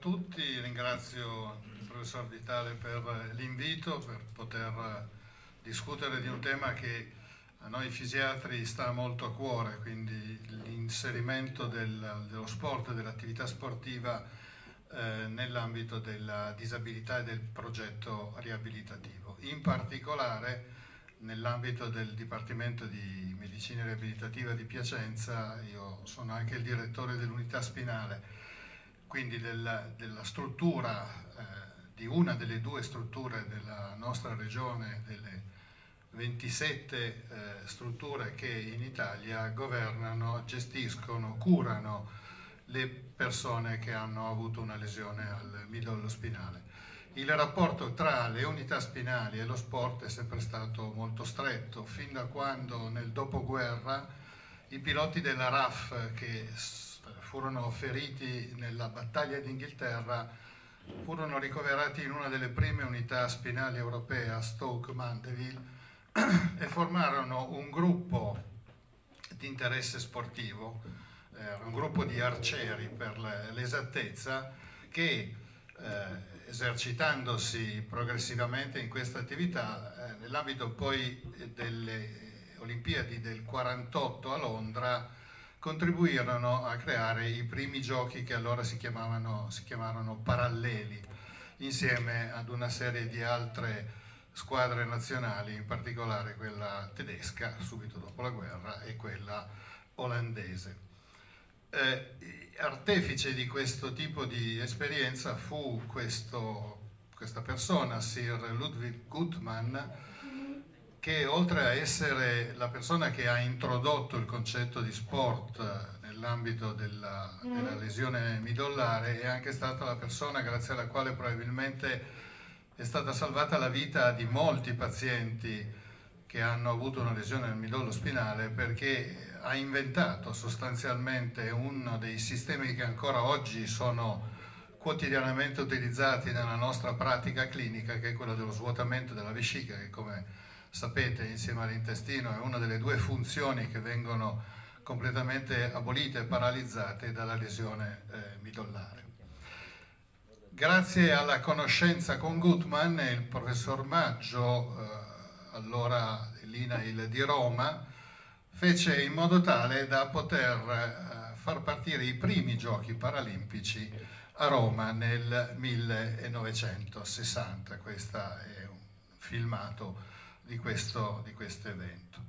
A tutti, ringrazio il professor Vitale per l'invito, per poter discutere di un tema che a noi fisiatri sta molto a cuore, quindi l'inserimento dello sport e dell'attività sportiva nell'ambito della disabilità e del progetto riabilitativo, in particolare nell'ambito del Dipartimento di Medicina Riabilitativa di Piacenza. Io sono anche il direttore dell'unità spinale, quindi della struttura, di una delle due strutture della nostra regione, delle 27 strutture che in Italia governano, gestiscono, curano le persone che hanno avuto una lesione al midollo spinale. Il rapporto tra le unità spinali e lo sport è sempre stato molto stretto, fin da quando nel dopoguerra i piloti della RAF che furono feriti nella Battaglia d'Inghilterra, furono ricoverati in una delle prime unità spinali europee a Stoke-Mandeville e formarono un gruppo di interesse sportivo, un gruppo di arcieri per l'esattezza, che esercitandosi progressivamente in questa attività, nell'ambito poi delle Olimpiadi del 1948 a Londra, contribuirono a creare i primi giochi che allora si chiamarono paralleli, insieme ad una serie di altre squadre nazionali, in particolare quella tedesca subito dopo la guerra e quella olandese. Artefice di questo tipo di esperienza fu questa persona, Sir Ludwig Guttmann, che oltre a essere la persona che ha introdotto il concetto di sport nell'ambito della lesione midollare, è anche stata la persona grazie alla quale probabilmente è stata salvata la vita di molti pazienti che hanno avuto una lesione al midollo spinale, perché ha inventato sostanzialmente uno dei sistemi che ancora oggi sono quotidianamente utilizzati nella nostra pratica clinica, che è quello dello svuotamento della vescica, che come sapete, insieme all'intestino, è una delle due funzioni che vengono completamente abolite e paralizzate dalla lesione midollare. Grazie alla conoscenza con Guttmann, il professor Maggio, allora l'INAIL di Roma, fece in modo tale da poter far partire i primi giochi paralimpici a Roma nel 1960. Questo è un filmato di questo evento.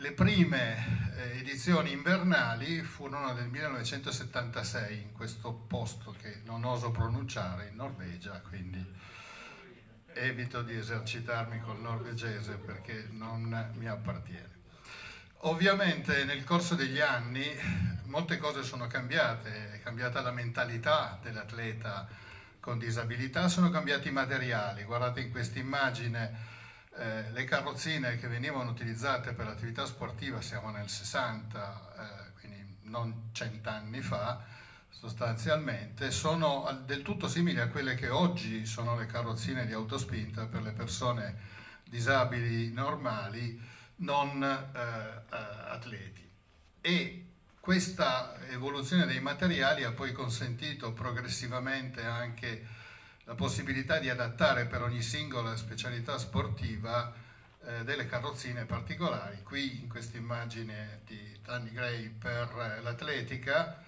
Le prime edizioni invernali furono del 1976 in questo posto che non oso pronunciare, in Norvegia, quindi evito di esercitarmi col norvegese perché non mi appartiene. Ovviamente nel corso degli anni molte cose sono cambiate, è cambiata la mentalità dell'atleta con disabilità, sono cambiati i materiali. Guardate in questa immagine le carrozzine che venivano utilizzate per l'attività sportiva, siamo nel 60, quindi non 100 anni fa sostanzialmente, sono del tutto simili a quelle che oggi sono le carrozzine di autospinta per le persone disabili normali, non atleti. E questa evoluzione dei materiali ha poi consentito progressivamente anche la possibilità di adattare per ogni singola specialità sportiva delle carrozzine particolari. Qui in questa immagine di Tanni Gray per l'atletica,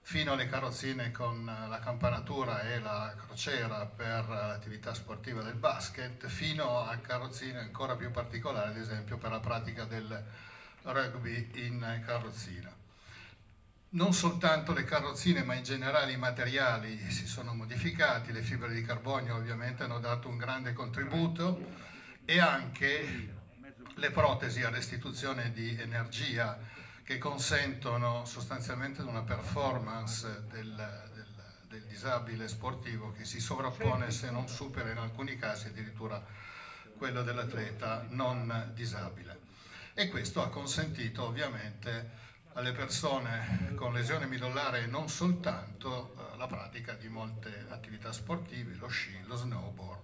fino alle carrozzine con la campanatura e la crociera per l'attività sportiva del basket, fino a carrozzine ancora più particolari, ad esempio per la pratica del rugby in carrozzina. Non soltanto le carrozzine, ma in generale i materiali si sono modificati, le fibre di carbonio ovviamente hanno dato un grande contributo, e anche le protesi a restituzione di energia che consentono sostanzialmente una performance del disabile sportivo che si sovrappone, se non supera in alcuni casi addirittura quella dell'atleta non disabile. E questo ha consentito ovviamente alle persone con lesione midollare, e non soltanto, la pratica di molte attività sportive, lo sci, lo snowboard.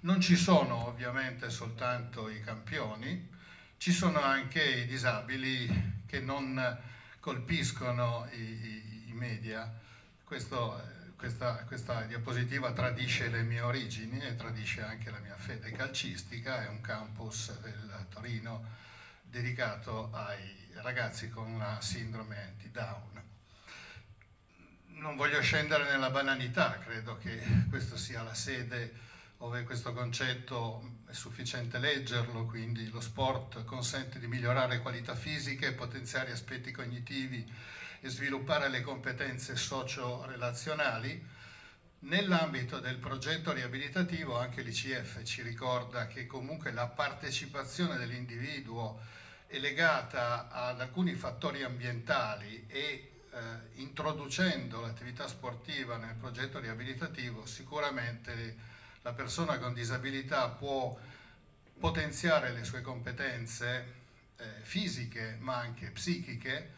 Non ci sono ovviamente soltanto i campioni, ci sono anche i disabili che non colpiscono i media, Questa diapositiva tradisce le mie origini e tradisce anche la mia fede calcistica. È un campus del Torino dedicato ai ragazzi con una sindrome di Down. Non voglio scendere nella banalità, credo che questa sia la sede dove questo concetto è sufficiente leggerlo, quindi lo sport consente di migliorare qualità fisiche, potenziare aspetti cognitivi e sviluppare le competenze socio-relazionali. Nell'ambito del progetto riabilitativo anche l'ICF ci ricorda che comunque la partecipazione dell'individuo è legata ad alcuni fattori ambientali e introducendo l'attività sportiva nel progetto riabilitativo sicuramente la persona con disabilità può potenziare le sue competenze fisiche ma anche psichiche.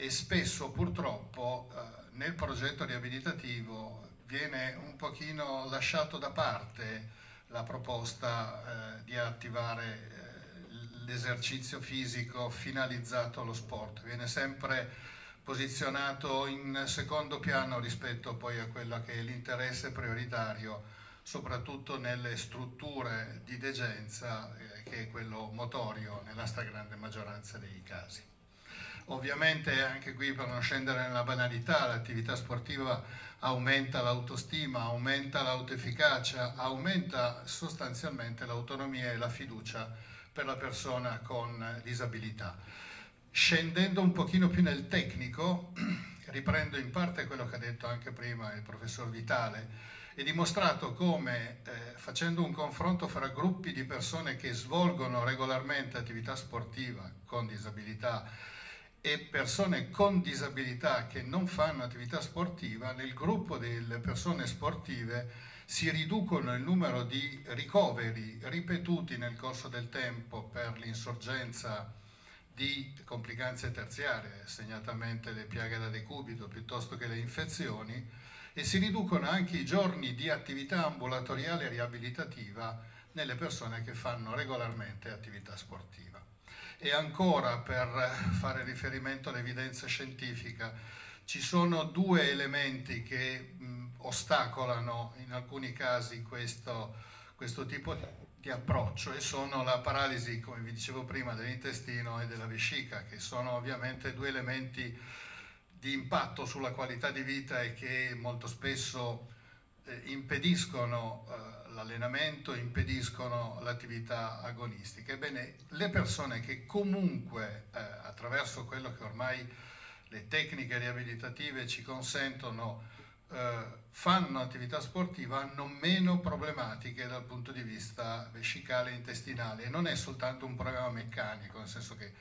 E spesso purtroppo nel progetto riabilitativo viene un pochino lasciato da parte la proposta di attivare l'esercizio fisico finalizzato allo sport, viene sempre posizionato in secondo piano rispetto poi a quello che è l'interesse prioritario, soprattutto nelle strutture di degenza che è quello motorio nella stragrande maggioranza dei casi. Ovviamente anche qui, per non scendere nella banalità, l'attività sportiva aumenta l'autostima, aumenta l'autoefficacia, aumenta sostanzialmente l'autonomia e la fiducia per la persona con disabilità. Scendendo un pochino più nel tecnico, riprendo in parte quello che ha detto anche prima il professor Vitale, è dimostrato come facendo un confronto fra gruppi di persone che svolgono regolarmente attività sportiva con disabilità e persone con disabilità che non fanno attività sportiva, nel gruppo delle persone sportive si riducono il numero di ricoveri ripetuti nel corso del tempo per l'insorgenza di complicanze terziarie, segnatamente le piaghe da decubito piuttosto che le infezioni, e si riducono anche i giorni di attività ambulatoriale e riabilitativa nelle persone che fanno regolarmente attività sportiva. E ancora, per fare riferimento all'evidenza scientifica, ci sono due elementi che ostacolano in alcuni casi questo tipo di approccio, e sono la paralisi, come vi dicevo prima, dell'intestino e della vescica, che sono ovviamente due elementi di impatto sulla qualità di vita e che molto spesso impediscono l'allenamento, impediscono l'attività agonistica. Ebbene, le persone che comunque attraverso quello che ormai le tecniche riabilitative ci consentono fanno attività sportiva hanno meno problematiche dal punto di vista vescicale e intestinale, e non è soltanto un problema meccanico, nel senso che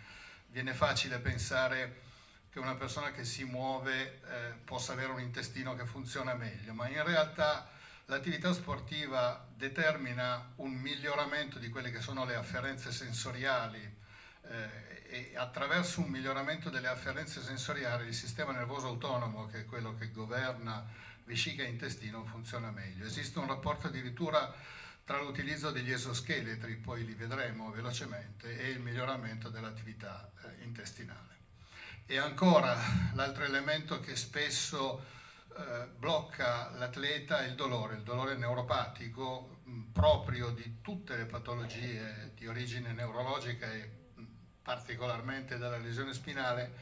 viene facile pensare che una persona che si muove possa avere un intestino che funziona meglio, ma in realtà l'attività sportiva determina un miglioramento di quelle che sono le afferenze sensoriali e attraverso un miglioramento delle afferenze sensoriali il sistema nervoso autonomo, che è quello che governa vescica e intestino, funziona meglio. Esiste un rapporto addirittura tra l'utilizzo degli esoscheletri, poi li vedremo velocemente, e il miglioramento dell'attività intestinale. E ancora, l'altro elemento che spesso blocca l'atleta è il dolore neuropatico proprio di tutte le patologie di origine neurologica e particolarmente della lesione spinale.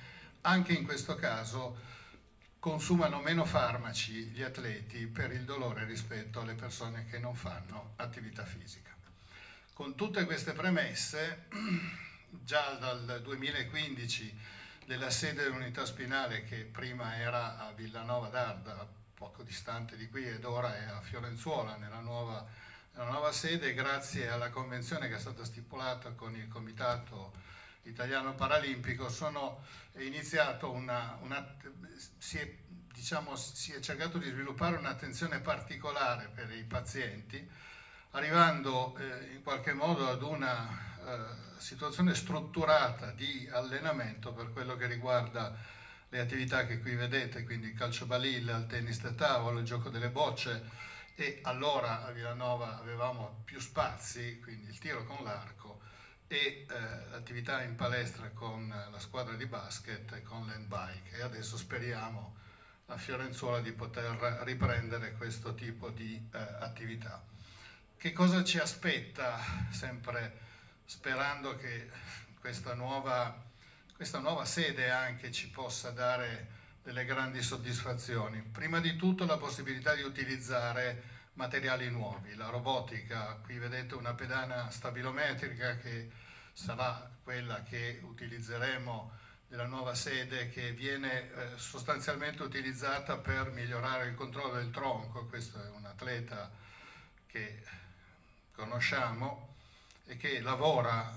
Anche in questo caso consumano meno farmaci gli atleti per il dolore rispetto alle persone che non fanno attività fisica. Con tutte queste premesse, già dal 2015 della sede dell'unità spinale, che prima era a Villanova d'Arda, poco distante di qui, ed ora è a Fiorenzuola nella nuova sede, grazie alla convenzione che è stata stipulata con il Comitato Italiano Paralimpico, si è cercato di sviluppare un'attenzione particolare per i pazienti, arrivando in qualche modo ad una situazione strutturata di allenamento per quello che riguarda le attività che qui vedete, quindi il calcio balilla, il tennis da tavolo, il gioco delle bocce, e allora a Villanova avevamo più spazi, quindi il tiro con l'arco e l'attività in palestra con la squadra di basket e con l'handbike, e adesso speriamo a Fiorenzuola di poter riprendere questo tipo di attività. Che cosa ci aspetta, sempre sperando che questa nuova sede anche ci possa dare delle grandi soddisfazioni? Prima di tutto la possibilità di utilizzare materiali nuovi, la robotica. Qui vedete una pedana stabilometrica che sarà quella che utilizzeremo della nuova sede, che viene sostanzialmente utilizzata per migliorare il controllo del tronco. Questo è un atleta che conosciamo e che lavora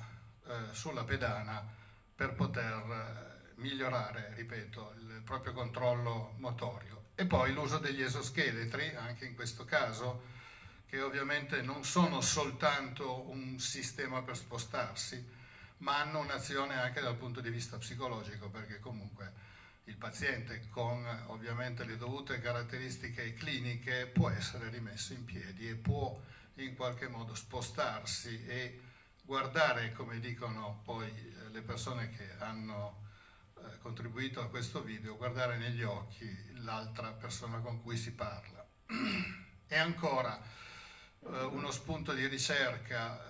sulla pedana per poter migliorare, ripeto, il proprio controllo motorio. E poi l'uso degli esoscheletri, anche in questo caso, che ovviamente non sono soltanto un sistema per spostarsi, ma hanno un'azione anche dal punto di vista psicologico, perché comunque il paziente, con ovviamente le dovute caratteristiche cliniche, può essere rimesso in piedi e può in qualche modo spostarsi e guardare, come dicono poi le persone che hanno contribuito a questo video, guardare negli occhi l'altra persona con cui si parla. E ancora uno spunto di ricerca.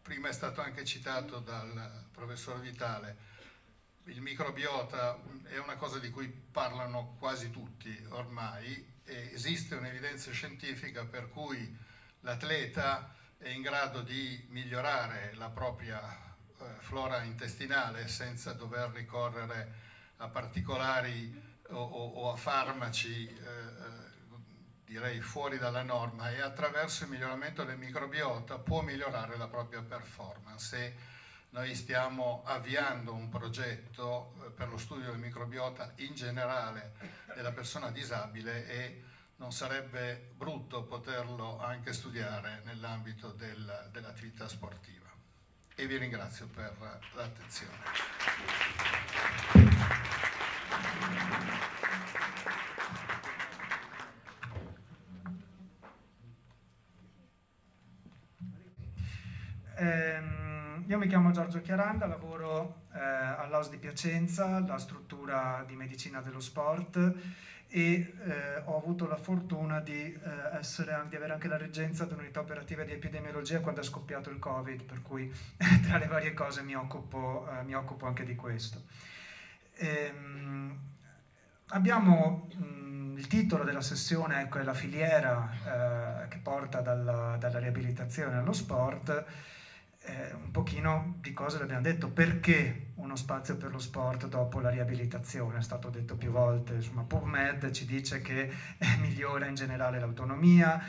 Prima è stato anche citato dal professor Vitale, il microbiota è una cosa di cui parlano quasi tutti ormai, e esiste un'evidenza scientifica per cui l'atleta è in grado di migliorare la propria flora intestinale senza dover ricorrere a particolari o a farmaci direi fuori dalla norma, e attraverso il miglioramento del microbiota può migliorare la propria performance. E noi stiamo avviando un progetto per lo studio del microbiota in generale della persona disabile, e non sarebbe brutto poterlo anche studiare nell'ambito dell'attività sportiva. E vi ringrazio per l'attenzione. Io mi chiamo Giorgio Chiaranda, lavoro all'AUS di Piacenza, la struttura di medicina dello sport, e ho avuto la fortuna di avere anche la reggenza dell'unità operativa di epidemiologia quando è scoppiato il Covid, per cui tra le varie cose mi occupo anche di questo. Abbiamo il titolo della sessione, ecco, è la filiera che porta dalla riabilitazione allo sport. Un pochino di cose l'abbiamo detto, perché uno spazio per lo sport dopo la riabilitazione, è stato detto più volte. Insomma, PubMed ci dice che migliora in generale l'autonomia,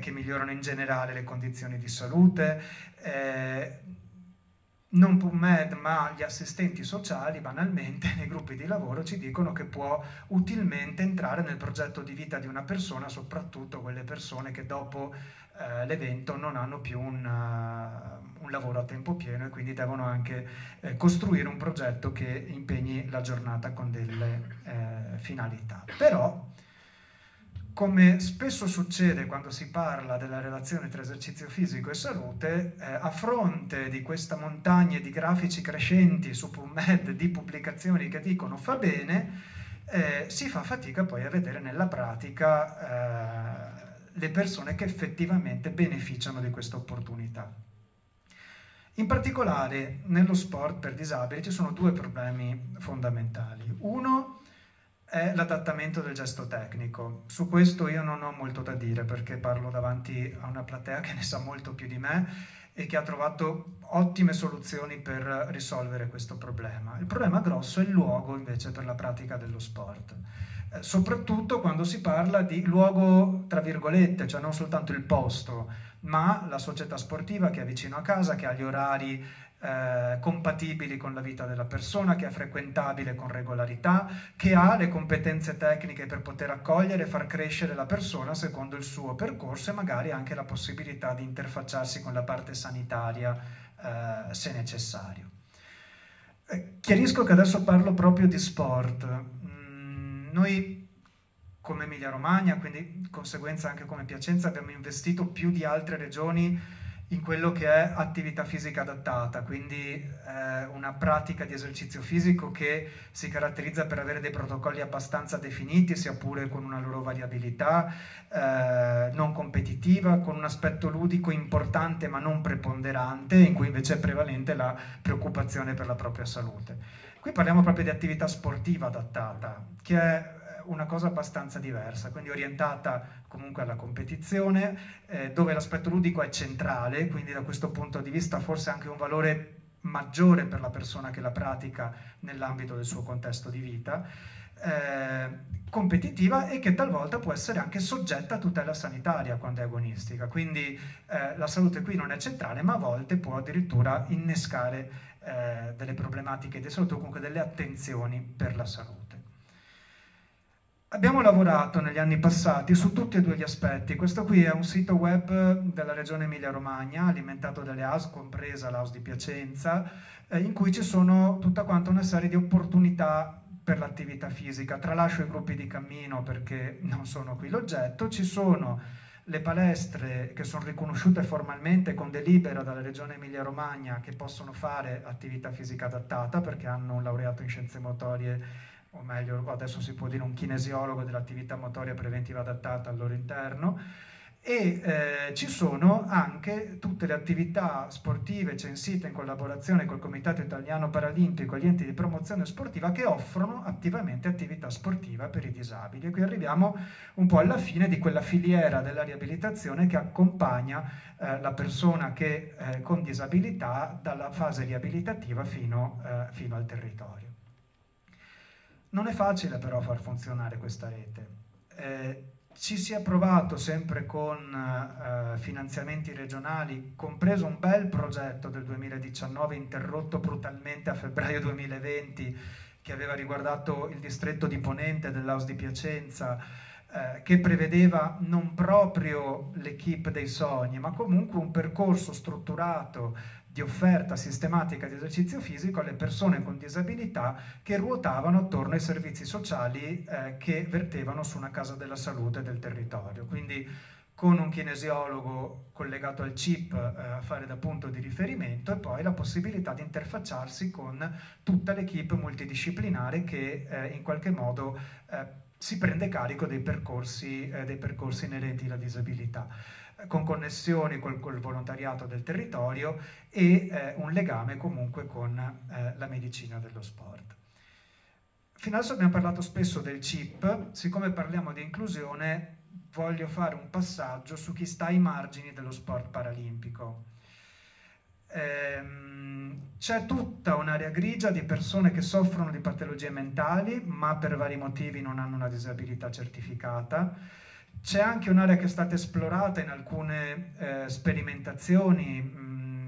che migliorano in generale le condizioni di salute, non PubMed ma gli assistenti sociali banalmente nei gruppi di lavoro ci dicono che può utilmente entrare nel progetto di vita di una persona, soprattutto quelle persone che dopo l'evento non hanno più un lavoro a tempo pieno, e quindi devono anche costruire un progetto che impegni la giornata con delle finalità. Però, come spesso succede quando si parla della relazione tra esercizio fisico e salute, a fronte di questa montagna di grafici crescenti su PubMed, di pubblicazioni che dicono fa bene, si fa fatica poi a vedere nella pratica le persone che effettivamente beneficiano di questa opportunità. In particolare nello sport per disabili ci sono due problemi fondamentali. Uno è l'adattamento del gesto tecnico. Su questo io non ho molto da dire, perché parlo davanti a una platea che ne sa molto più di me e che ha trovato ottime soluzioni per risolvere questo problema. Il problema grosso è il luogo invece per la pratica dello sport, soprattutto quando si parla di luogo tra virgolette, cioè non soltanto il posto, ma la società sportiva che è vicino a casa, che ha gli orari compatibili con la vita della persona, che è frequentabile con regolarità, che ha le competenze tecniche per poter accogliere e far crescere la persona secondo il suo percorso, e magari anche la possibilità di interfacciarsi con la parte sanitaria se necessario. Chiarisco che adesso parlo proprio di sport. Noi come Emilia Romagna, quindi in conseguenza anche come Piacenza, abbiamo investito più di altre regioni in quello che è attività fisica adattata, quindi una pratica di esercizio fisico che si caratterizza per avere dei protocolli abbastanza definiti, sia pure con una loro variabilità, non competitiva, con un aspetto ludico importante ma non preponderante, in cui invece è prevalente la preoccupazione per la propria salute. Qui parliamo proprio di attività sportiva adattata, che è una cosa abbastanza diversa, quindi orientata comunque alla competizione, dove l'aspetto ludico è centrale, quindi da questo punto di vista forse anche un valore maggiore per la persona che la pratica nell'ambito del suo contesto di vita, competitiva e che talvolta può essere anche soggetta a tutela sanitaria quando è agonistica, quindi la salute qui non è centrale ma a volte può addirittura innescare delle problematiche di salute o comunque delle attenzioni per la salute. Abbiamo lavorato negli anni passati su tutti e due gli aspetti. Questo qui è un sito web della regione Emilia Romagna, alimentato dalle AS, compresa l'AS di Piacenza, in cui ci sono tutta quanta una serie di opportunità per l'attività fisica. Tralascio i gruppi di cammino perché non sono qui l'oggetto. Ci sono le palestre che sono riconosciute formalmente con delibera dalla regione Emilia Romagna che possono fare attività fisica adattata perché hanno un laureato in scienze motorie, o meglio adesso si può dire un kinesiologo dell'attività motoria preventiva adattata al loro interno, e ci sono anche tutte le attività sportive censite in collaborazione col Comitato Italiano Paralimpico e gli enti di promozione sportiva che offrono attivamente attività sportiva per i disabili. E qui arriviamo un po' alla fine di quella filiera della riabilitazione che accompagna la persona che, con disabilità dalla fase riabilitativa fino al territorio. Non è facile però far funzionare questa rete. Ci si è provato sempre con finanziamenti regionali, compreso un bel progetto del 2019 interrotto brutalmente a febbraio 2020 che aveva riguardato il distretto di Ponente dell'AUS di Piacenza, che prevedeva non proprio l'equipe dei sogni ma comunque un percorso strutturato di offerta sistematica di esercizio fisico alle persone con disabilità che ruotavano attorno ai servizi sociali che vertevano su una casa della salute del territorio. Quindi con un kinesiologo collegato al CIP a fare da punto di riferimento e poi la possibilità di interfacciarsi con tutta l'equipe multidisciplinare che in qualche modo si prende carico dei percorsi inerenti alla disabilità, con connessioni col volontariato del territorio e un legame comunque con la medicina dello sport. Fino adesso abbiamo parlato spesso del CIP, siccome parliamo di inclusione voglio fare un passaggio su chi sta ai margini dello sport paralimpico. C'è tutta un'area grigia di persone che soffrono di patologie mentali ma per vari motivi non hanno una disabilità certificata. C'è anche un'area che è stata esplorata in alcune sperimentazioni,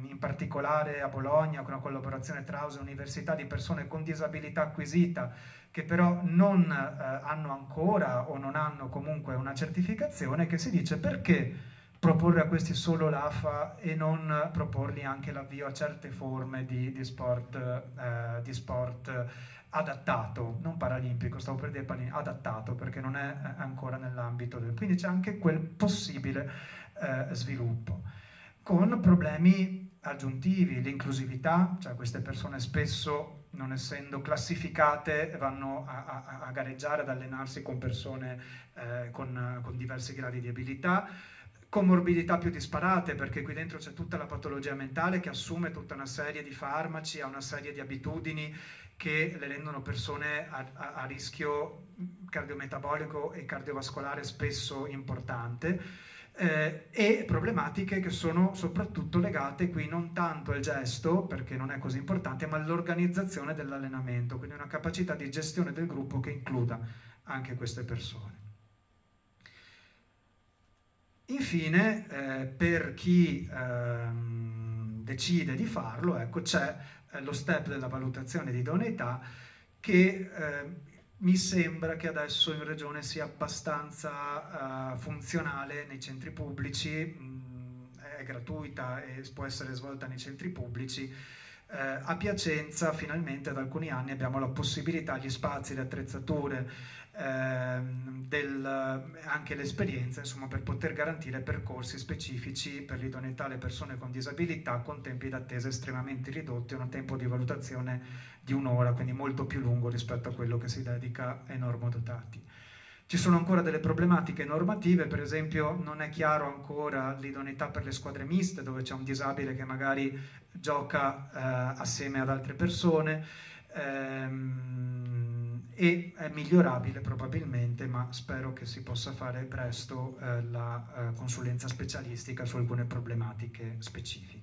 in particolare a Bologna con una collaborazione tra AUS e università, di persone con disabilità acquisita che però non hanno ancora o non hanno comunque una certificazione, che si dice: perché proporre a questi solo l'AFA e non proporgli anche l'avvio a certe forme di sport adattato, non paralimpico, stavo per dire adattato perché non è ancora nell'ambito del... Quindi c'è anche quel possibile sviluppo, con problemi aggiuntivi, l'inclusività, cioè queste persone spesso non essendo classificate vanno a gareggiare, ad allenarsi con persone con diversi gradi di abilità, comorbidità più disparate, perché qui dentro c'è tutta la patologia mentale che assume tutta una serie di farmaci, ha una serie di abitudini che le rendono persone a rischio cardiometabolico e cardiovascolare spesso importante, e problematiche che sono soprattutto legate qui non tanto al gesto, perché non è così importante, ma all'organizzazione dell'allenamento, quindi una capacità di gestione del gruppo che includa anche queste persone. Infine, per chi decide di farlo, ecco, c'è lo step della valutazione di idoneità che mi sembra che adesso in regione sia abbastanza funzionale nei centri pubblici, è gratuita e può essere svolta nei centri pubblici. A Piacenza finalmente da alcuni anni abbiamo la possibilità, gli spazi, le attrezzature anche l'esperienza, insomma, per poter garantire percorsi specifici per l'idoneità alle persone con disabilità con tempi d'attesa estremamente ridotti, un tempo di valutazione di un'ora, quindi molto più lungo rispetto a quello che si dedica ai normodotati. Ci sono ancora delle problematiche normative, per esempio non è chiaro ancora l'idoneità per le squadre miste, dove c'è un disabile che magari gioca assieme ad altre persone, e è migliorabile probabilmente, ma spero che si possa fare presto la consulenza specialistica su alcune problematiche specifiche.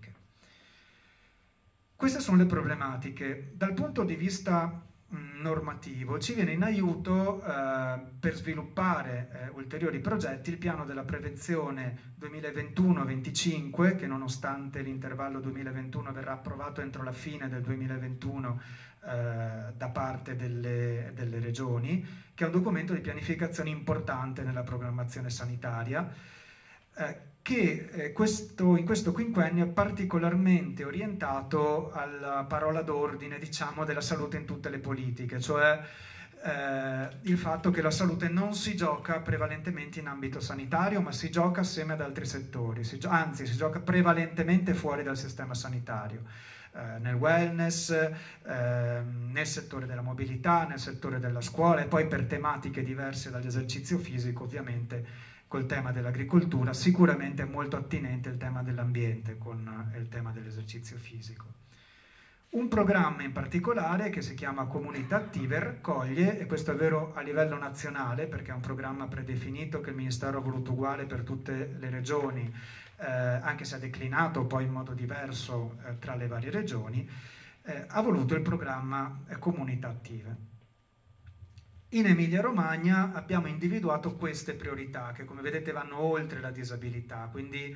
Queste sono le problematiche. Dal punto di vista normativo ci viene in aiuto per sviluppare ulteriori progetti il piano della prevenzione 2021-25, che nonostante l'intervallo 2021 verrà approvato entro la fine del 2021 da parte delle regioni, che è un documento di pianificazione importante nella programmazione sanitaria, in questo quinquennio è particolarmente orientato alla parola d'ordine, diciamo, della salute in tutte le politiche, cioè il fatto che la salute non si gioca prevalentemente in ambito sanitario, ma si gioca assieme ad altri settori, anzi si gioca prevalentemente fuori dal sistema sanitario, nel wellness, nel settore della mobilità, nel settore della scuola e poi per tematiche diverse dall'esercizio fisico, ovviamente col tema dell'agricoltura, sicuramente è molto attinente il tema dell'ambiente con il tema dell'esercizio fisico. Un programma in particolare che si chiama Comunità Attive raccoglie, e questo è vero a livello nazionale perché è un programma predefinito che il Ministero ha voluto uguale per tutte le regioni, anche se ha declinato poi in modo diverso tra le varie regioni, ha voluto il programma Comunità Attive. In Emilia-Romagna abbiamo individuato queste priorità che, come vedete, vanno oltre la disabilità, quindi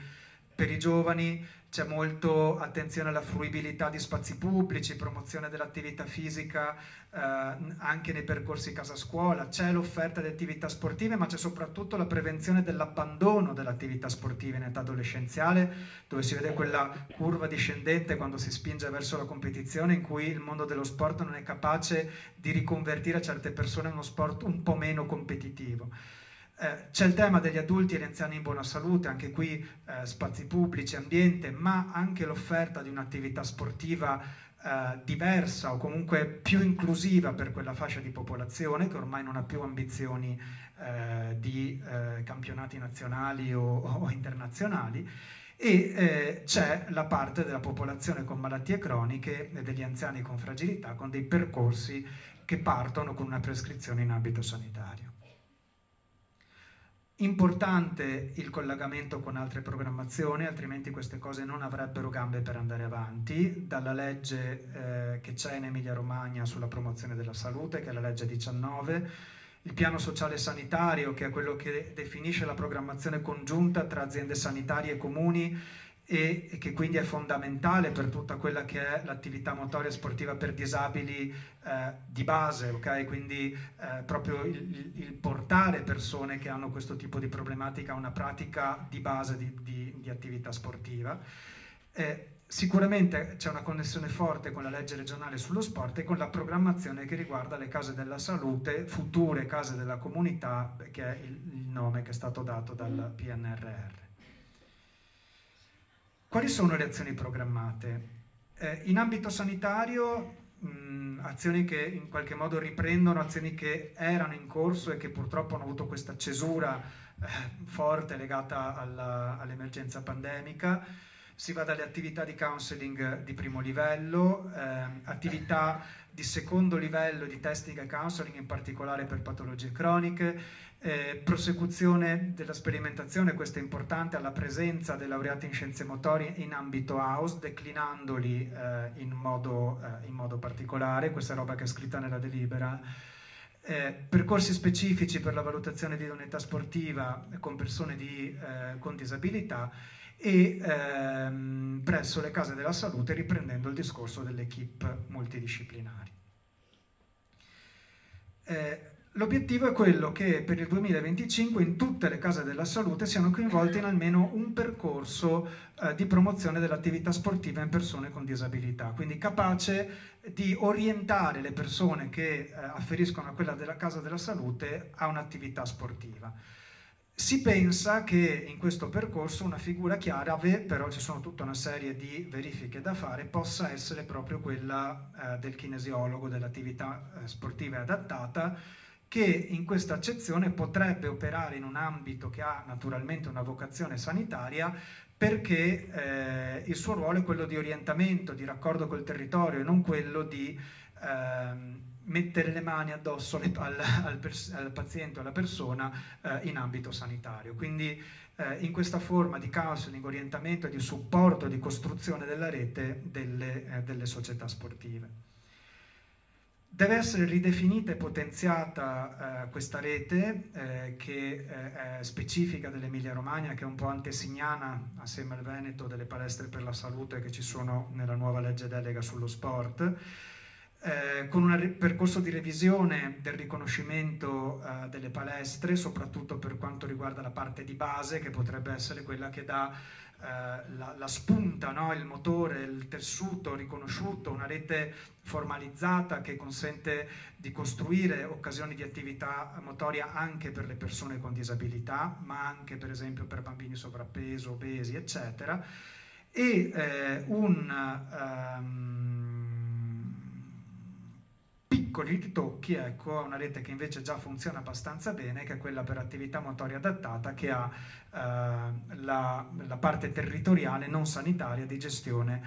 per i giovani c'è molto attenzione alla fruibilità di spazi pubblici, promozione dell'attività fisica anche nei percorsi casa-scuola, c'è l'offerta di attività sportive, ma c'è soprattutto la prevenzione dell'abbandono dell'attività sportiva in età adolescenziale, dove si vede quella curva discendente quando si spinge verso la competizione, in cui il mondo dello sport non è capace di riconvertire certe persone in uno sport un po' meno competitivo. C'è il tema degli adulti e gli anziani in buona salute, anche qui spazi pubblici, ambiente, ma anche l'offerta di un'attività sportiva diversa o comunque più inclusiva per quella fascia di popolazione che ormai non ha più ambizioni di campionati nazionali o internazionali, e c'è la parte della popolazione con malattie croniche e degli anziani con fragilità, con dei percorsi che partono con una prescrizione in ambito sanitario. Importante il collegamento con altre programmazioni, altrimenti queste cose non avrebbero gambe per andare avanti, dalla legge che c'è in Emilia-Romagna sulla promozione della salute, che è la legge 19, il piano sociale sanitario, che è quello che definisce la programmazione congiunta tra aziende sanitarie e comuni e che quindi è fondamentale per tutta quella che è l'attività motoria sportiva per disabili di base, okay? Quindi proprio il portare persone che hanno questo tipo di problematica a una pratica di base di attività sportiva. Sicuramente c'è una connessione forte con la legge regionale sullo sport e con la programmazione che riguarda le case della salute, future case della comunità, che è il nome che è stato dato dal PNRR. Quali sono le azioni programmate? In ambito sanitario, azioni che in qualche modo riprendono azioni che erano in corso e che purtroppo hanno avuto questa cesura forte legata all'emergenza pandemica. Si va dalle attività di counseling di primo livello, attività di secondo livello di testing e counseling, in particolare per patologie croniche, prosecuzione della sperimentazione, questo è importante, alla presenza dei laureati in scienze motorie in ambito house, declinandoli in modo particolare, questa è roba che è scritta nella delibera, percorsi specifici per la valutazione di idoneità sportiva con persone con disabilità, e presso le case della salute, riprendendo il discorso delle equip multidisciplinari. L'obiettivo è quello che per il 2025 in tutte le case della salute siano coinvolte in almeno un percorso di promozione dell'attività sportiva in persone con disabilità, quindi capace di orientare le persone che afferiscono a quella della casa della salute a un'attività sportiva. Si pensa che in questo percorso una figura chiave, però ci sono tutta una serie di verifiche da fare, possa essere proprio quella del kinesiologo dell'attività sportiva adattata, che in questa accezione potrebbe operare in un ambito che ha naturalmente una vocazione sanitaria, perché il suo ruolo è quello di orientamento, di raccordo col territorio, e non quello di mettere le mani addosso al paziente o alla persona in ambito sanitario. Quindi in questa forma di counseling, orientamento e di supporto, di costruzione della rete delle società sportive. Deve essere ridefinita e potenziata questa rete che è specifica dell'Emilia Romagna, che è un po' antesignana assieme al Veneto delle palestre per la salute che ci sono nella nuova legge delega sullo sport, con un percorso di revisione del riconoscimento delle palestre, soprattutto per quanto riguarda la parte di base, che potrebbe essere quella che dà la spunta, no? Il motore, il tessuto riconosciuto, una rete formalizzata che consente di costruire occasioni di attività motoria anche per le persone con disabilità, ma anche per esempio per bambini sovrappeso, obesi, eccetera, e piccoli ritocchi, ecco, a una rete che invece già funziona abbastanza bene, che è quella per attività motoria adattata, che ha la parte territoriale non sanitaria di gestione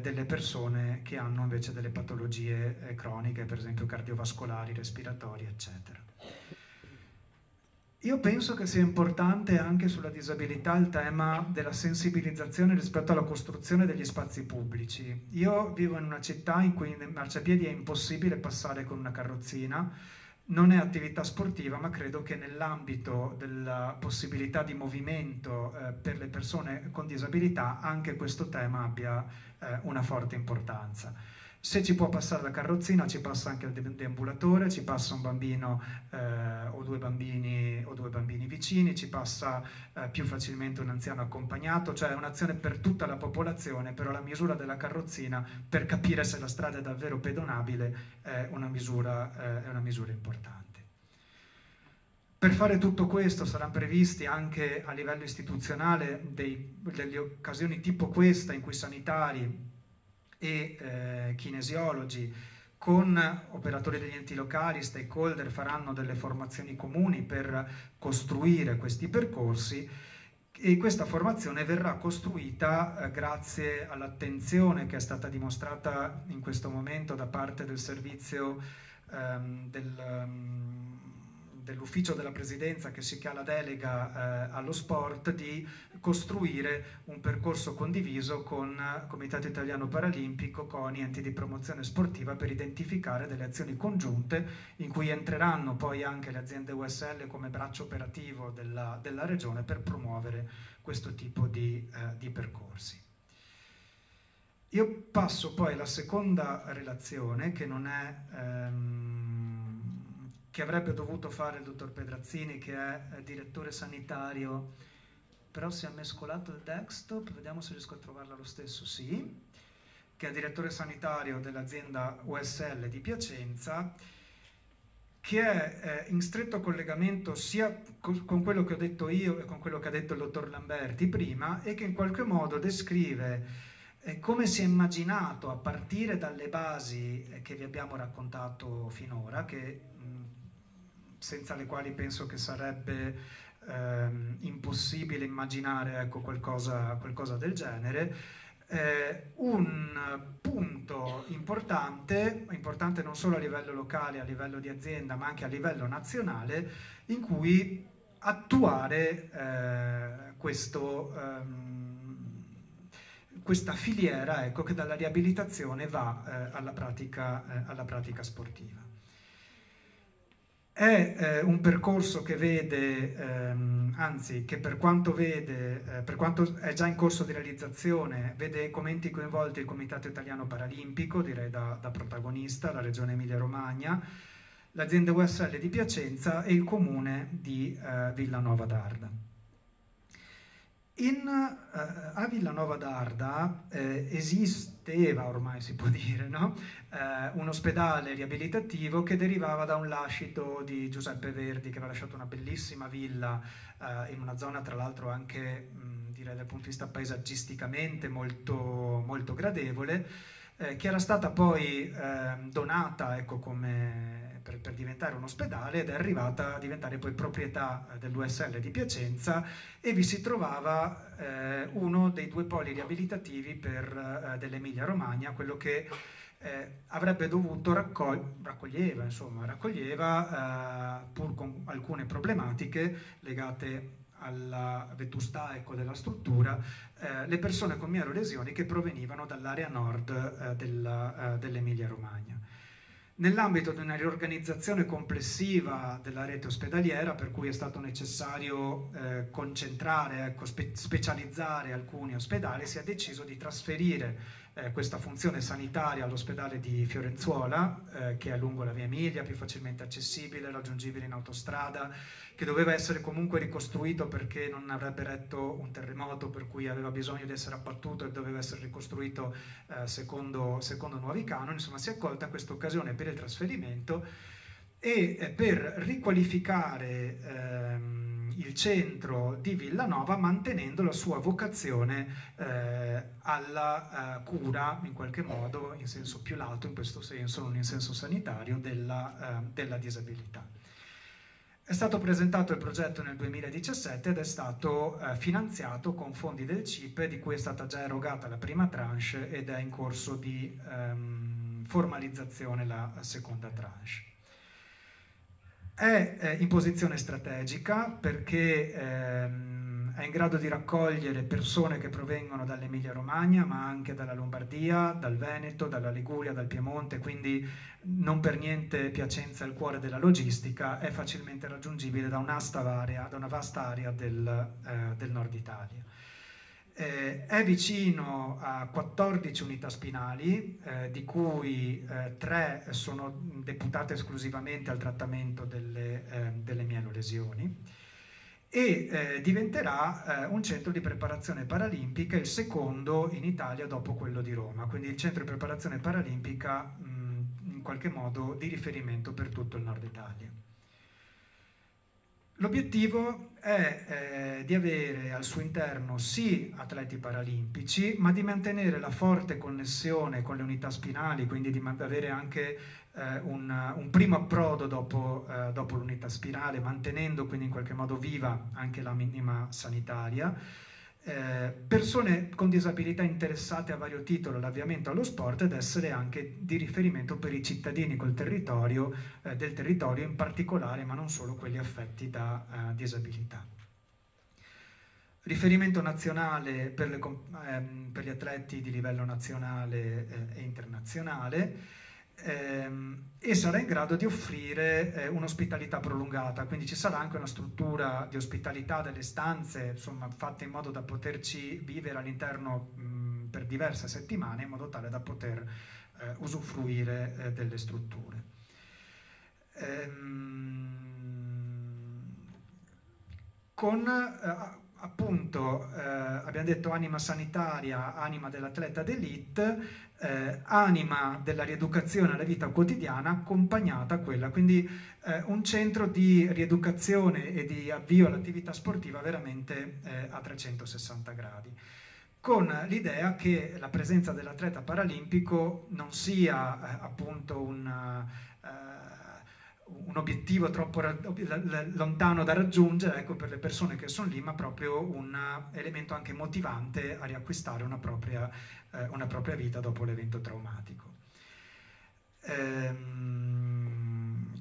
delle persone che hanno invece delle patologie croniche, per esempio cardiovascolari, respiratorie, eccetera. Io penso che sia importante anche sulla disabilità il tema della sensibilizzazione rispetto alla costruzione degli spazi pubblici. Io vivo in una città in cui in marciapiedi è impossibile passare con una carrozzina, non è attività sportiva, ma credo che nell'ambito della possibilità di movimento per le persone con disabilità anche questo tema abbia una forte importanza. Se ci può passare la carrozzina, ci passa anche il deambulatore, ci passa un bambino o due bambini vicini, ci passa più facilmente un anziano accompagnato, cioè è un'azione per tutta la popolazione, però la misura della carrozzina per capire se la strada è davvero pedonabile è una misura importante. Per fare tutto questo saranno previsti anche a livello istituzionale delle occasioni tipo questa in cui sanitari e kinesiologi con operatori degli enti locali, stakeholder, faranno delle formazioni comuni per costruire questi percorsi, e questa formazione verrà costruita grazie all'attenzione che è stata dimostrata in questo momento da parte del servizio dell'ufficio della presidenza che ha la delega allo sport, di costruire un percorso condiviso con Comitato Italiano Paralimpico, con enti di promozione sportiva, per identificare delle azioni congiunte in cui entreranno poi anche le aziende USL come braccio operativo della regione per promuovere questo tipo di percorsi. Io passo poi alla seconda relazione, che non è che avrebbe dovuto fare il dottor Pedrazzini, che è direttore sanitario, però si è mescolato il desktop, vediamo se riesco a trovarla lo stesso, sì, che è direttore sanitario dell'azienda USL di Piacenza, che è in stretto collegamento sia con quello che ho detto io e con quello che ha detto il dottor Lamberti prima, e che in qualche modo descrive come si è immaginato, a partire dalle basi che vi abbiamo raccontato finora, che senza le quali penso che sarebbe impossibile immaginare, ecco, qualcosa del genere, un punto importante non solo a livello locale, a livello di azienda, ma anche a livello nazionale, in cui attuare questa filiera, ecco, che dalla riabilitazione va alla pratica sportiva. È un percorso che vede, anzi, che per quanto è già in corso di realizzazione, vede come enti coinvolti il Comitato Italiano Paralimpico, direi da protagonista, la Regione Emilia-Romagna, l'azienda USL di Piacenza e il comune di Villanova d'Arda. A Villanova d'Arda esisteva, ormai si può dire, no? Un ospedale riabilitativo che derivava da un lascito di Giuseppe Verdi, che aveva lasciato una bellissima villa in una zona, tra l'altro anche direi dal punto di vista paesaggisticamente molto gradevole, che era stata poi donata, ecco, come per diventare un ospedale, ed è arrivata a diventare poi proprietà dell'USL di Piacenza, e vi si trovava uno dei due poli riabilitativi dell'Emilia Romagna, quello che avrebbe dovuto raccoglieva, pur con alcune problematiche legate alla vetustà, ecco, della struttura, le persone con mielolesioni che provenivano dall'area nord dell'Emilia Romagna. Nell'ambito di una riorganizzazione complessiva della rete ospedaliera, per cui è stato necessario concentrare, ecco, specializzare alcuni ospedali, si è deciso di trasferire questa funzione sanitaria all'ospedale di Fiorenzuola, che è lungo la via Emilia, più facilmente accessibile, raggiungibile in autostrada, che doveva essere comunque ricostruito perché non avrebbe retto un terremoto, per cui aveva bisogno di essere abbattuto e doveva essere ricostruito secondo nuovi canoni. Insomma, si è colta questa occasione per il trasferimento e per riqualificare il centro di Villanova, mantenendo la sua vocazione alla cura, in qualche modo, in senso più lato, in questo senso, non in senso sanitario, della disabilità. È stato presentato il progetto nel 2017 ed è stato finanziato con fondi del CIPE, di cui è stata già erogata la prima tranche ed è in corso di formalizzazione la seconda tranche. È in posizione strategica perché è in grado di raccogliere persone che provengono dall'Emilia Romagna, ma anche dalla Lombardia, dal Veneto, dalla Liguria, dal Piemonte, quindi non per niente Piacenza è il cuore della logistica, è facilmente raggiungibile da una vasta area del nord Italia. È vicino a 14 unità spinali, di cui 3 sono deputate esclusivamente al trattamento delle mielolesioni, e diventerà un centro di preparazione paralimpica, il secondo in Italia dopo quello di Roma, quindi il centro di preparazione paralimpica in qualche modo di riferimento per tutto il nord Italia. L'obiettivo è di avere al suo interno sì atleti paralimpici, ma di mantenere la forte connessione con le unità spinali, quindi di avere anche un primo approdo dopo l'unità spinale, mantenendo quindi in qualche modo viva anche la minima sanitaria. Persone con disabilità interessate a vario titolo all'avviamento allo sport, ed essere anche di riferimento per i cittadini del territorio in particolare, ma non solo quelli affetti da disabilità. Riferimento nazionale per gli atleti di livello nazionale e internazionale, e sarà in grado di offrire un'ospitalità prolungata, quindi ci sarà anche una struttura di ospitalità delle stanze, insomma, fatte in modo da poterci vivere all'interno per diverse settimane, in modo tale da poter usufruire delle strutture. Abbiamo detto anima sanitaria, anima dell'atleta d'élite, anima della rieducazione alla vita quotidiana accompagnata a quella, quindi un centro di rieducazione e di avvio all'attività sportiva veramente a 360 gradi, con l'idea che la presenza dell'atleta paralimpico non sia appunto un obiettivo troppo lontano da raggiungere, ecco, per le persone che sono lì, ma proprio un elemento anche motivante a riacquistare una propria vita dopo l'evento traumatico.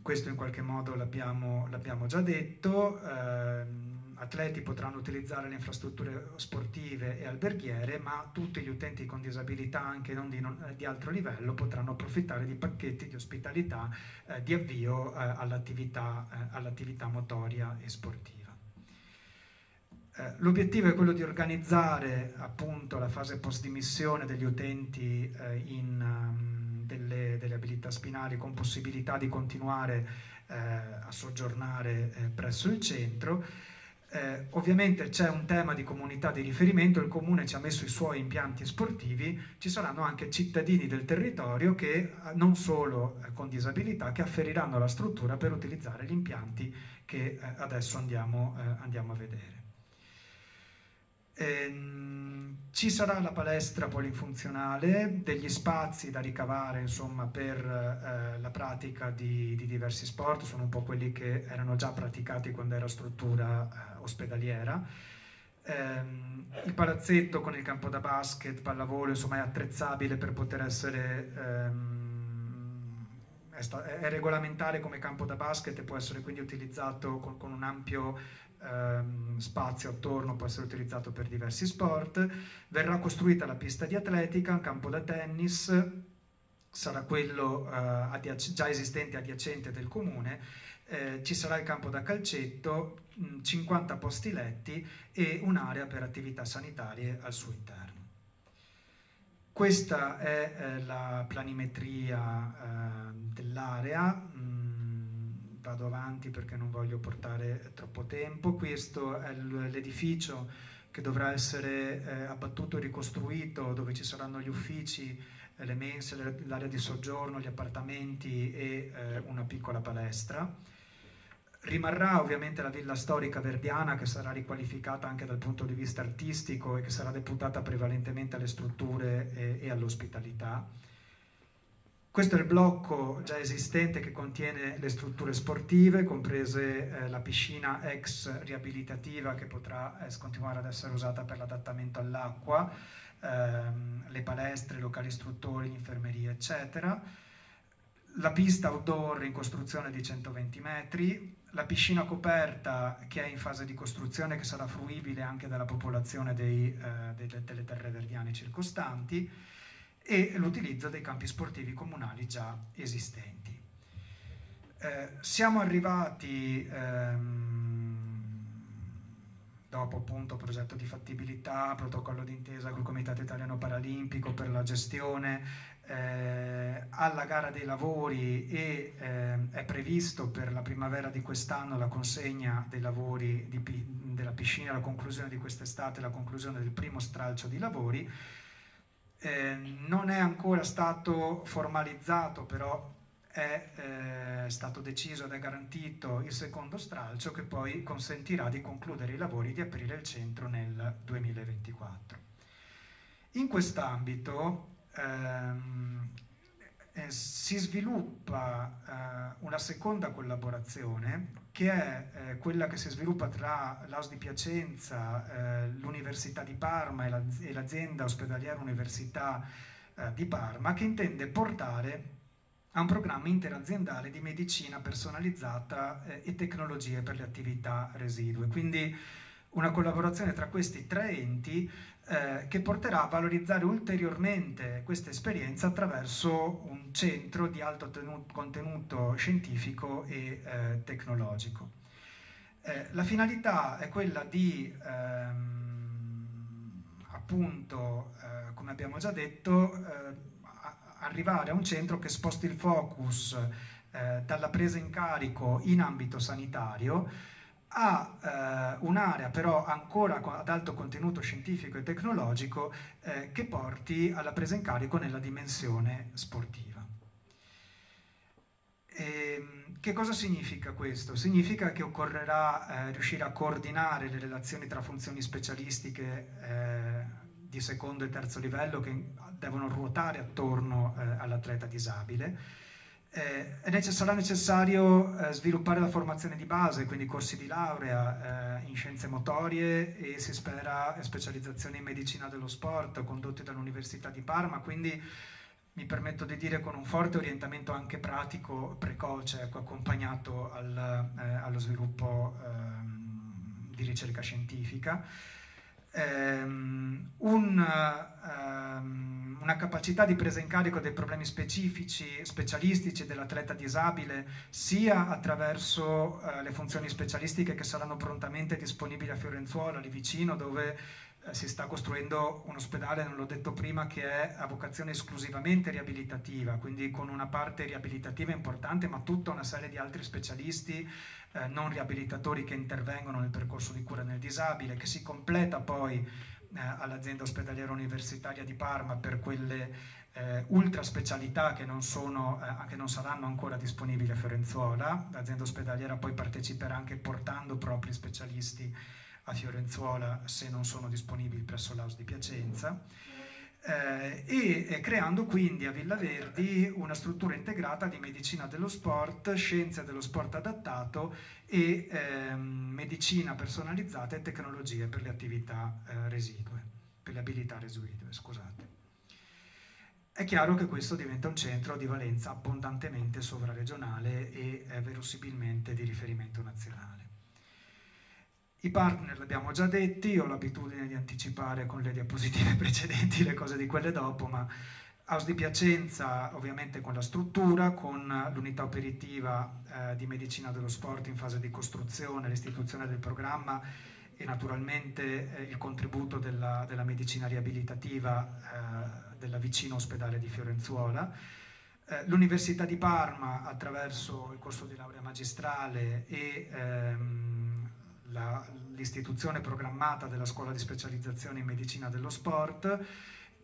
Questo in qualche modo l'abbiamo già detto. Atleti potranno utilizzare le infrastrutture sportive e alberghiere, ma tutti gli utenti con disabilità, anche non di altro livello, potranno approfittare di pacchetti di ospitalità di avvio all'attività motoria e sportiva. L'obiettivo è quello di organizzare appunto la fase post-dimissione degli utenti delle abilità spinali, con possibilità di continuare a soggiornare presso il centro. Ovviamente c'è un tema di comunità di riferimento, il comune ci ha messo i suoi impianti sportivi, ci saranno anche cittadini del territorio che non solo con disabilità che afferiranno alla struttura per utilizzare gli impianti che adesso andiamo a vedere. Ci sarà la palestra polifunzionale, degli spazi da ricavare insomma, per la pratica di diversi sport, sono un po' quelli che erano già praticati quando era struttura ospedaliera. Il palazzetto con il campo da basket, pallavolo, insomma è attrezzabile per poter essere, è regolamentare come campo da basket e può essere quindi utilizzato con un ampio spazio attorno, può essere utilizzato per diversi sport. Verrà costruita la pista di atletica, un campo da tennis sarà quello già esistente adiacente del comune, ci sarà il campo da calcetto, 50 posti letti e un'area per attività sanitarie al suo interno. Questa è la planimetria dell'area. Vado avanti perché non voglio portare troppo tempo. Questo è l'edificio che dovrà essere abbattuto e ricostruito, dove ci saranno gli uffici, le mense, l'area di soggiorno, gli appartamenti e una piccola palestra. Rimarrà ovviamente la villa storica verdiana, che sarà riqualificata anche dal punto di vista artistico e che sarà deputata prevalentemente alle strutture e all'ospitalità. Questo è il blocco già esistente che contiene le strutture sportive, comprese la piscina ex riabilitativa che potrà continuare ad essere usata per l'adattamento all'acqua, le palestre, i locali istruttori, l'infermeria, eccetera. La pista outdoor in costruzione di 120 metri, la piscina coperta che è in fase di costruzione, che sarà fruibile anche dalla popolazione delle terre verdiane circostanti, e l'utilizzo dei campi sportivi comunali già esistenti. Siamo arrivati, dopo appunto progetto di fattibilità, protocollo d'intesa col Comitato Italiano Paralimpico per la gestione, alla gara dei lavori e è previsto per la primavera di quest'anno la consegna dei lavori della piscina, la conclusione di quest'estate, la conclusione del primo stralcio di lavori. Non è ancora stato formalizzato, però è stato deciso ed è garantito il secondo stralcio, che poi consentirà di concludere i lavori e di aprire il centro nel 2024. In quest'ambito si sviluppa una seconda collaborazione, che è quella che si sviluppa tra l'AUS di Piacenza, l'Università di Parma e l'azienda ospedaliera Università di Parma, che intende portare a un programma interaziendale di medicina personalizzata e tecnologie per le attività residue. Quindi una collaborazione tra questi tre enti che porterà a valorizzare ulteriormente questa esperienza attraverso un centro di alto contenuto scientifico e tecnologico. La finalità è quella di, appunto, come abbiamo già detto, arrivare a un centro che sposti il focus dalla presa in carico in ambito sanitario a un'area però ancora ad alto contenuto scientifico e tecnologico che porti alla presa in carico nella dimensione sportiva. E, che cosa significa questo? Significa che occorrerà riuscire a coordinare le relazioni tra funzioni specialistiche di secondo e terzo livello che devono ruotare attorno all'atleta disabile. Sarà necessario sviluppare la formazione di base, quindi corsi di laurea in scienze motorie e si spera specializzazione in medicina dello sport condotti dall'Università di Parma, quindi mi permetto di dire con un forte orientamento anche pratico precoce, ecco, accompagnato allo sviluppo di ricerca scientifica. Una capacità di presa in carico dei problemi specialistici dell'atleta disabile, sia attraverso le funzioni specialistiche che saranno prontamente disponibili a Fiorenzuola, lì vicino, dove si sta costruendo un ospedale, non l'ho detto prima, che è a vocazione esclusivamente riabilitativa, quindi con una parte riabilitativa importante, ma tutta una serie di altri specialisti non riabilitatori che intervengono nel percorso di cura nel disabile, che si completa poi all'azienda ospedaliera universitaria di Parma per quelle ultra specialità che non sono, che non saranno ancora disponibili a Fiorenzuola. L'azienda ospedaliera poi parteciperà anche portando propri specialisti a Fiorenzuola se non sono disponibili presso l'Aus di Piacenza, e creando quindi a Villaverdi una struttura integrata di medicina dello sport, scienze dello sport adattato e medicina personalizzata e tecnologie per le attività residue, per le abilità residue, scusate. È chiaro che questo diventa un centro di valenza abbondantemente sovraregionale e verosimilmente di riferimento nazionale. I partner li abbiamo già detti, ho l'abitudine di anticipare con le diapositive precedenti le cose di quelle dopo, ma Aus di Piacenza ovviamente con la struttura, con l'unità operativa di medicina dello sport in fase di costruzione, l'istituzione del programma e naturalmente il contributo della medicina riabilitativa della vicina ospedale di Fiorenzuola. L'Università di Parma attraverso il corso di laurea magistrale e l'istituzione programmata della scuola di specializzazione in medicina dello sport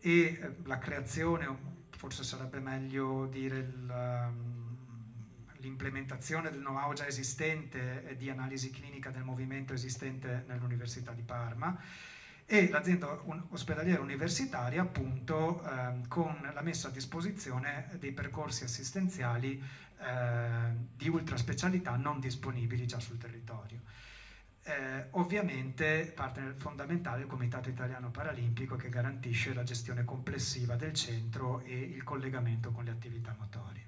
e la creazione, forse sarebbe meglio dire l'implementazione del know-how già esistente di analisi clinica del movimento esistente nell'Università di Parma, e l'azienda ospedaliera universitaria appunto con la messa a disposizione dei percorsi assistenziali di ultra specialità non disponibili già sul territorio. Ovviamente partner fondamentale è il Comitato Italiano Paralimpico, che garantisce la gestione complessiva del centro e il collegamento con le attività motorie.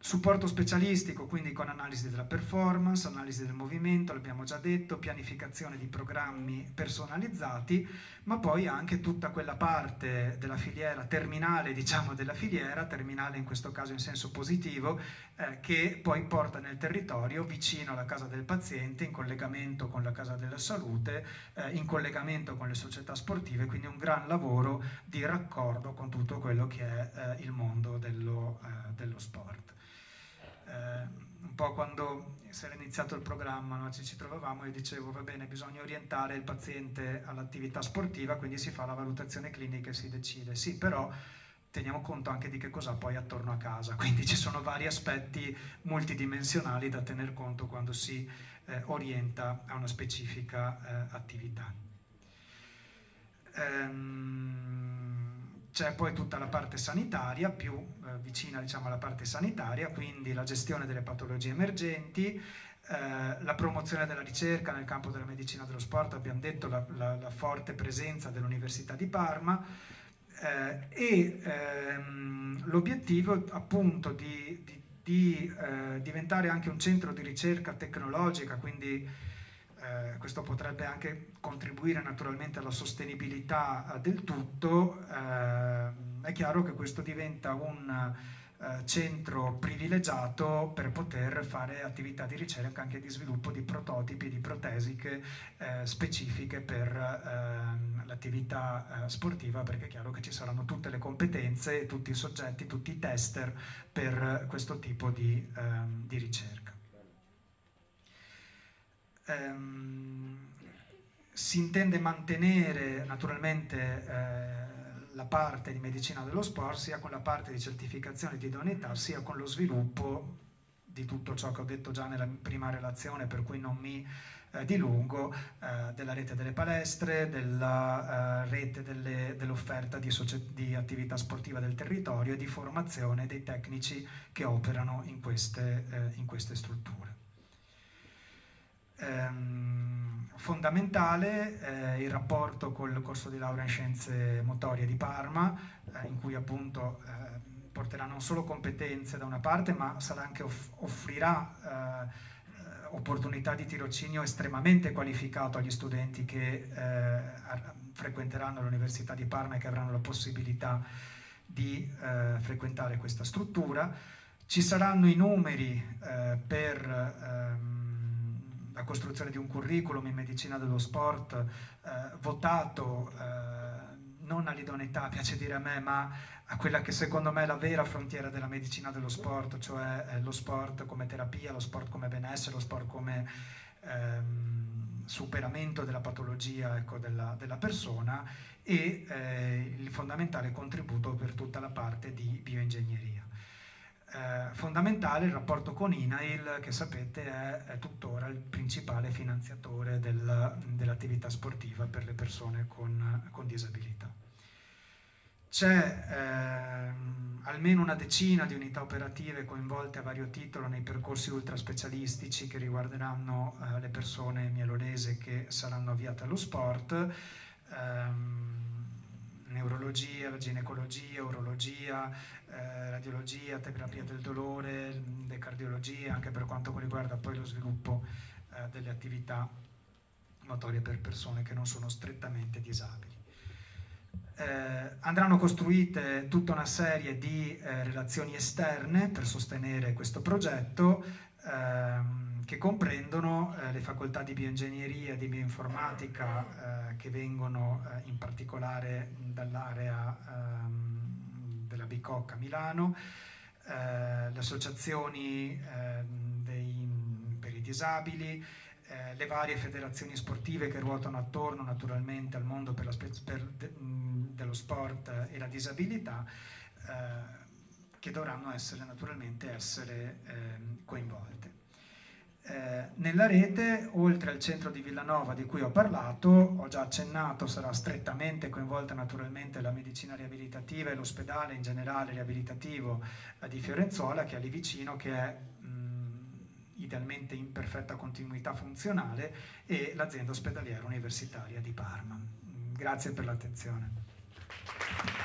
Supporto specialistico, quindi con analisi della performance, analisi del movimento, l'abbiamo già detto, pianificazione di programmi personalizzati, ma poi anche tutta quella parte della filiera, terminale diciamo della filiera, terminale in questo caso in senso positivo, che poi porta nel territorio vicino alla casa del paziente, in collegamento con la casa della salute, in collegamento con le società sportive, quindi un gran lavoro di raccordo con tutto quello che è il mondo dello sport. Un po' quando si era iniziato il programma, no? Ci trovavamo e dicevo va bene, bisogna orientare il paziente all'attività sportiva, quindi si fa la valutazione clinica e si decide, sì, però teniamo conto anche di che cosa poi attorno a casa, quindi ci sono vari aspetti multidimensionali da tener conto quando si orienta a una specifica attività. C'è poi tutta la parte sanitaria, più vicina diciamo alla parte sanitaria, quindi la gestione delle patologie emergenti, la promozione della ricerca nel campo della medicina dello sport, abbiamo detto la forte presenza dell'Università di Parma, e l'obiettivo appunto di diventare anche un centro di ricerca tecnologica, quindi questo potrebbe anche contribuire naturalmente alla sostenibilità del tutto. È chiaro che questo diventa un centro privilegiato per poter fare attività di ricerca anche di sviluppo di prototipi, di protesiche specifiche per l'attività sportiva, perché è chiaro che ci saranno tutte le competenze, tutti i soggetti, tutti i tester per questo tipo di ricerca. Si intende mantenere naturalmente la parte di medicina dello sport sia con la parte di certificazione di idoneità sia con lo sviluppo di tutto ciò che ho detto già nella prima relazione, per cui non mi dilungo, della rete delle palestre, della rete dell'offerta di attività sportiva del territorio e di formazione dei tecnici che operano in queste strutture. Fondamentale il rapporto col corso di laurea in scienze motorie di Parma, in cui appunto porterà non solo competenze da una parte, ma sarà anche offrirà opportunità di tirocinio estremamente qualificato agli studenti che frequenteranno l'Università di Parma e che avranno la possibilità di frequentare questa struttura. Ci saranno i numeri per costruzione di un curriculum in medicina dello sport votato non all'idoneità, piace dire a me, ma a quella che secondo me è la vera frontiera della medicina dello sport, cioè lo sport come terapia, lo sport come benessere, lo sport come superamento della patologia, ecco, della persona, e il fondamentale contributo per tutta la parte di bioingegneria. Fondamentale il rapporto con INAIL, che sapete è tuttora il principale finanziatore dell'attività sportiva per le persone con disabilità. C'è almeno una decina di unità operative coinvolte a vario titolo nei percorsi ultraspecialistici che riguarderanno le persone mielolese che saranno avviate allo sport, neurologia, ginecologia, urologia, radiologia, terapia del dolore, cardiologia, anche per quanto riguarda poi lo sviluppo delle attività motorie per persone che non sono strettamente disabili. Andranno costruite tutta una serie di relazioni esterne per sostenere questo progetto, che comprendono le facoltà di bioingegneria e di bioinformatica che vengono in particolare dall'area della Bicocca a Milano, le associazioni per i disabili, le varie federazioni sportive che ruotano attorno naturalmente al mondo dello sport e la disabilità, che dovranno naturalmente essere coinvolte. Nella rete, oltre al centro di Villanova di cui ho parlato, ho già accennato, sarà strettamente coinvolta naturalmente la medicina riabilitativa e l'ospedale in generale riabilitativo di Fiorenzuola, che è lì vicino, che è idealmente in perfetta continuità funzionale, e l'azienda ospedaliera universitaria di Parma. Grazie per l'attenzione.